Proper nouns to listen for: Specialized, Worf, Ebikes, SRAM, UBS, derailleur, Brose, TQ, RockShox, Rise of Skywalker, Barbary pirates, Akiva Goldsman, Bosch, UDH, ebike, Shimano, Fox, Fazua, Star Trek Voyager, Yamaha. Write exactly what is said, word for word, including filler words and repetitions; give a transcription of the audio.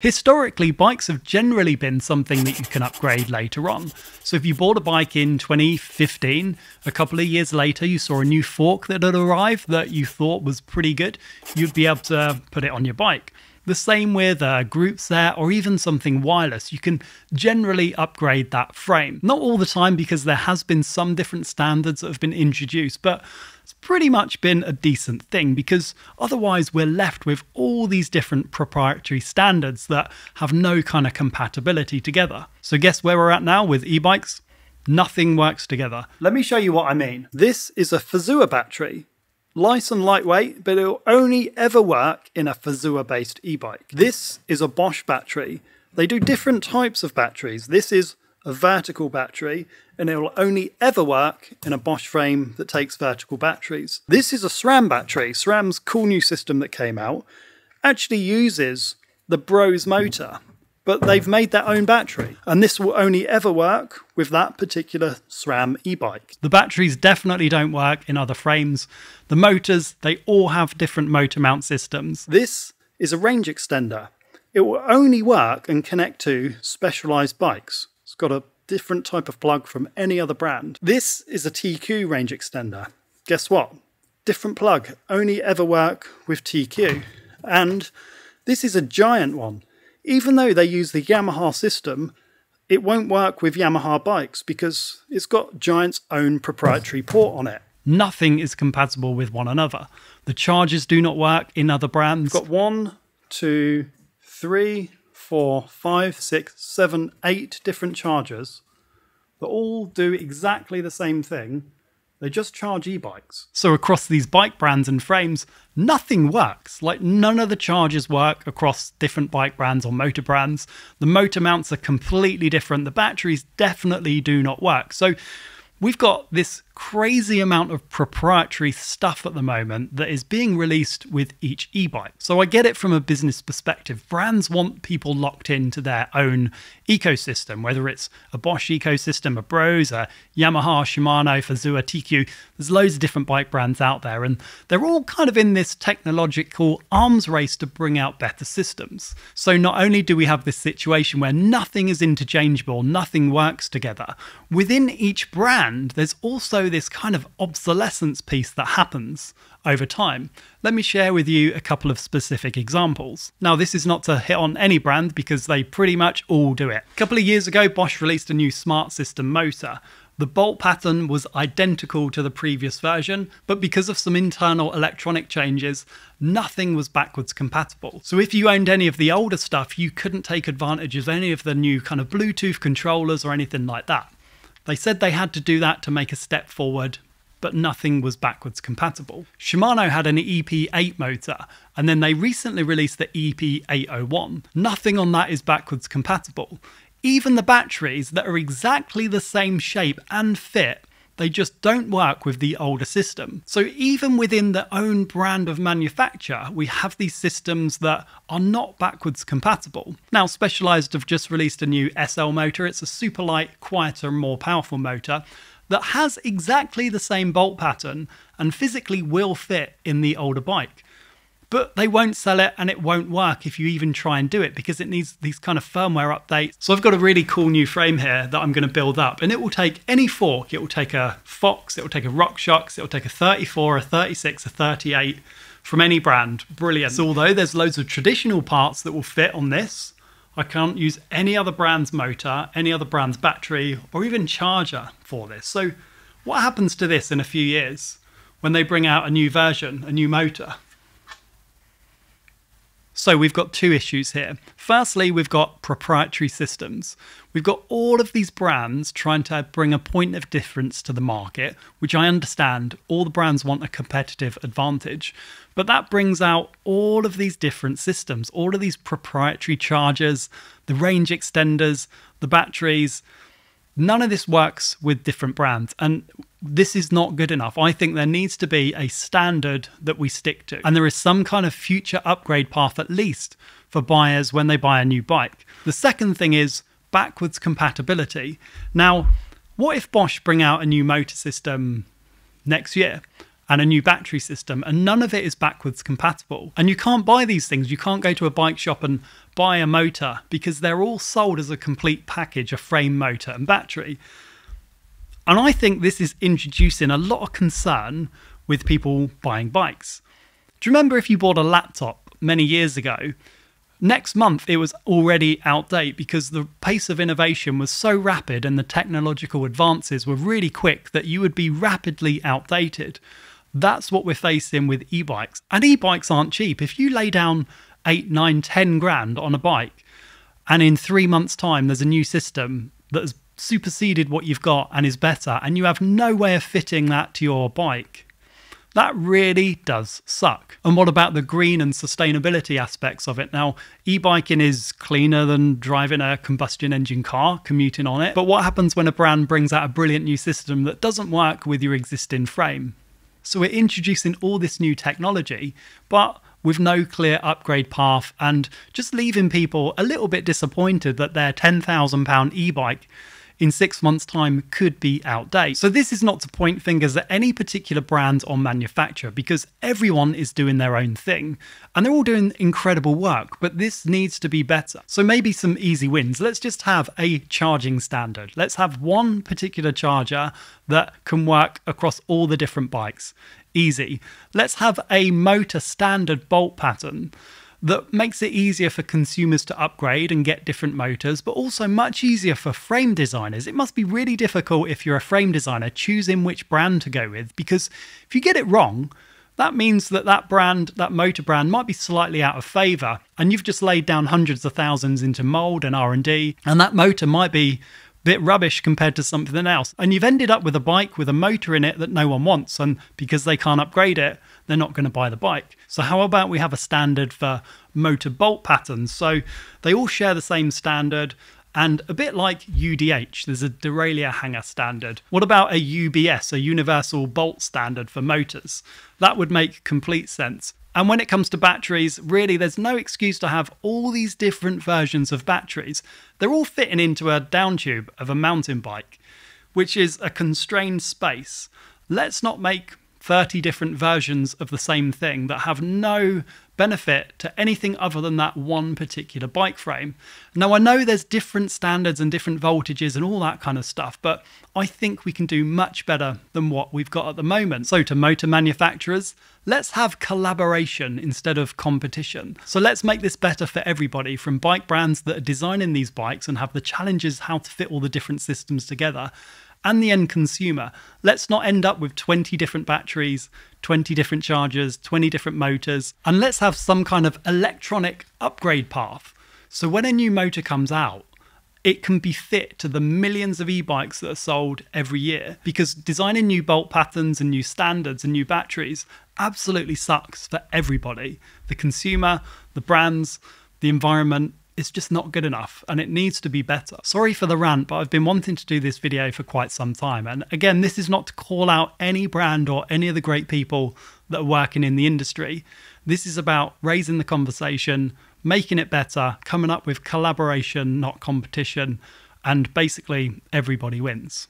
Historically, bikes have generally been something that you can upgrade later on. So if you bought a bike in twenty fifteen, a couple of years later you saw a new fork that had arrived that you thought was pretty good, you'd be able to put it on your bike. The same with a group set or even something wireless, you can generally upgrade that frame. Not all the time, because there has been some different standards that have been introduced, but it's pretty much been a decent thing, because otherwise we're left with all these different proprietary standards that have no kind of compatibility together. So guess where we're at now with e-bikes? Nothing works together. Let me show you what I mean. This is a Fazua battery. Nice and lightweight, but it'll only ever work in a Fazua based e-bike. This is a Bosch battery. They do different types of batteries. This is a vertical battery, and it'll only ever work in a Bosch frame that takes vertical batteries. This is a SRAM battery. SRAM's cool new system that came out actually uses the Brose motor, but they've made their own battery, and this will only ever work with that particular SRAM e-bike. The batteries definitely don't work in other frames. The motors, they all have different motor mount systems. This is a range extender. It will only work and connect to Specialized bikes. It's got a different type of plug from any other brand. This is a T Q range extender. Guess what? Different plug, only ever work with T Q. And this is a giant one. Even though they use the Yamaha system, it won't work with Yamaha bikes because it's got Giant's own proprietary port on it. Nothing is compatible with one another. The chargers do not work in other brands. We've got one, two, three, four, five, six, seven, eight different chargers that all do exactly the same thing. They just charge e-bikes. So across these bike brands and frames, nothing works. Like, none of the chargers work across different bike brands or motor brands. The motor mounts are completely different. The batteries definitely do not work. So we've got this crazy amount of proprietary stuff at the moment that is being released with each e-bike. So I get it from a business perspective. Brands want people locked into their own ecosystem, whether it's a Bosch ecosystem, a Brose, a Yamaha, Shimano, Fazua, T Q. There's loads of different bike brands out there, and they're all kind of in this technological arms race to bring out better systems. So not only do we have this situation where nothing is interchangeable, nothing works together, within each brand, and there's also this kind of obsolescence piece that happens over time. Let me share with you a couple of specific examples. Now, this is not to hit on any brand because they pretty much all do it. A couple of years ago, Bosch released a new smart system motor. The bolt pattern was identical to the previous version, but because of some internal electronic changes, nothing was backwards compatible. So if you owned any of the older stuff, you couldn't take advantage of any of the new kind of Bluetooth controllers or anything like that. They said they had to do that to make a step forward, but nothing was backwards compatible. Shimano had an E P eight motor, and then they recently released the E P eight oh one. Nothing on that is backwards compatible. Even the batteries that are exactly the same shape and fit, they just don't work with the older system. So even within their own brand of manufacture, we have these systems that are not backwards compatible. Now, Specialized have just released a new S L motor. It's a super light, quieter, more powerful motor that has exactly the same bolt pattern and physically will fit in the older bike. But they won't sell it, and it won't work if you even try and do it, because it needs these kind of firmware updates. So I've got a really cool new frame here that I'm going to build up, and it will take any fork. It will take a Fox, it will take a RockShox, it will take a thirty-four, a thirty-six, a thirty-eight from any brand. Brilliant. So although there's loads of traditional parts that will fit on this, I can't use any other brand's motor, any other brand's battery, or even charger for this. So what happens to this in a few years when they bring out a new version, a new motor? So we've got two issues here. Firstly, we've got proprietary systems. We've got all of these brands trying to bring a point of difference to the market, which I understand. All the brands want a competitive advantage, but that brings out all of these different systems, all of these proprietary chargers, the range extenders, the batteries. None of this works with different brands, and this is not good enough. I think there needs to be a standard that we stick to, and there is some kind of future upgrade path, at least for buyers when they buy a new bike. The second thing is backwards compatibility. Now, what if Bosch bring out a new motor system next year and a new battery system, and none of it is backwards compatible. And you can't buy these things. You can't go to a bike shop and buy a motor because they're all sold as a complete package, a frame, motor and battery. And I think this is introducing a lot of concern with people buying bikes. Do you remember if you bought a laptop many years ago, next month it was already outdated because the pace of innovation was so rapid and the technological advances were really quick that you would be rapidly outdated? That's what we're facing with e-bikes. And e-bikes aren't cheap. If you lay down eight, nine, ten grand on a bike and in three months' time there's a new system that has superseded what you've got and is better and you have no way of fitting that to your bike, that really does suck. And what about the green and sustainability aspects of it? Now, e-biking is cleaner than driving a combustion engine car, commuting on it. But what happens when a brand brings out a brilliant new system that doesn't work with your existing frame? So we're introducing all this new technology, but with no clear upgrade path, and just leaving people a little bit disappointed that their ten thousand pound e-bike in six months' time could be outdated. So this is not to point fingers at any particular brand or manufacturer, because everyone is doing their own thing and they're all doing incredible work, but this needs to be better. So maybe some easy wins. Let's just have a charging standard. Let's have one particular charger that can work across all the different bikes. Easy. Let's have a motor standard bolt pattern that makes it easier for consumers to upgrade and get different motors, but also much easier for frame designers. It must be really difficult if you're a frame designer choosing which brand to go with, because if you get it wrong, that means that that brand, that motor brand, might be slightly out of favour, and you've just laid down hundreds of thousands into mould and R and D, and that motor might be a bit rubbish compared to something else. And you've ended up with a bike with a motor in it that no one wants, and because they can't upgrade it, they're not going to buy the bike. So how about we have a standard for motor bolt patterns? So they all share the same standard, and a bit like U D H, there's a derailleur hanger standard. What about a U B S, a universal bolt standard for motors? That would make complete sense. And when it comes to batteries, really, there's no excuse to have all these different versions of batteries. They're all fitting into a down tube of a mountain bike, which is a constrained space. Let's not make thirty different versions of the same thing that have no benefit to anything other than that one particular bike frame. Now, I know there's different standards and different voltages and all that kind of stuff, but I think we can do much better than what we've got at the moment. So to motor manufacturers, let's have collaboration instead of competition. So let's make this better for everybody, from bike brands that are designing these bikes and have the challenges how to fit all the different systems together, and the end consumer. Let's not end up with twenty different batteries, twenty different chargers, twenty different motors, and let's have some kind of electronic upgrade path. So when a new motor comes out, it can be fit to the millions of e-bikes that are sold every year, because designing new bolt patterns and new standards and new batteries absolutely sucks for everybody. The consumer, the brands, the environment. It's just not good enough and it needs to be better. Sorry for the rant, but I've been wanting to do this video for quite some time. And again, this is not to call out any brand or any of the great people that are working in the industry. This is about raising the conversation, making it better, coming up with collaboration, not competition, and basically everybody wins.